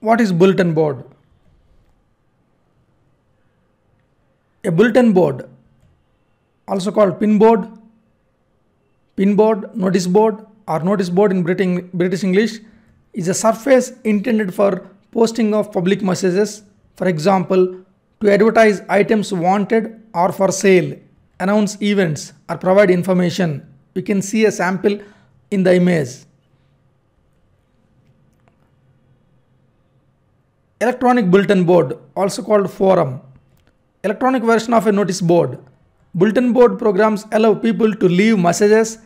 What is bulletin board? A bulletin board, also called pin board, notice board or notice board in British English, is a surface intended for posting of public messages, for example, to advertise items wanted or for sale, announce events or provide information. You can see a sample in the image. Electronic bulletin board, also called forum. Electronic version of a notice board. Bulletin board programs allow people to leave messages,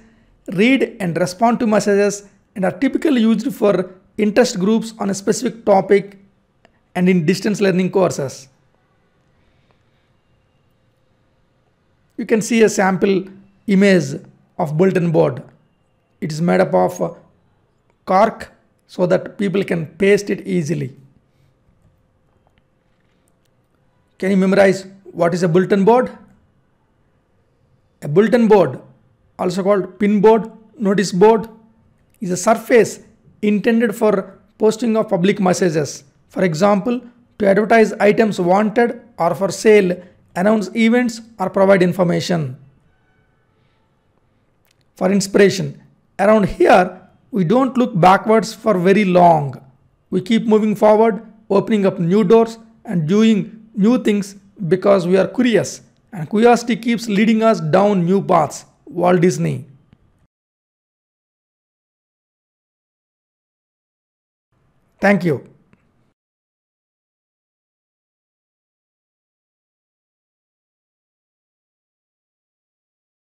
read and respond to messages, and are typically used for interest groups on a specific topic and in distance learning courses. You can see a sample image of bulletin board. It is made up of cork so that people can paste it easily. Can you memorize what is a bulletin board? A bulletin board, also called pin board, notice board, is a surface intended for posting of public messages. For example, to advertise items wanted or for sale, announce events or provide information. For inspiration, around here we don't look backwards for very long. We keep moving forward, opening up new doors and doing new things because we are curious, and curiosity keeps leading us down new paths. Walt Disney. Thank you.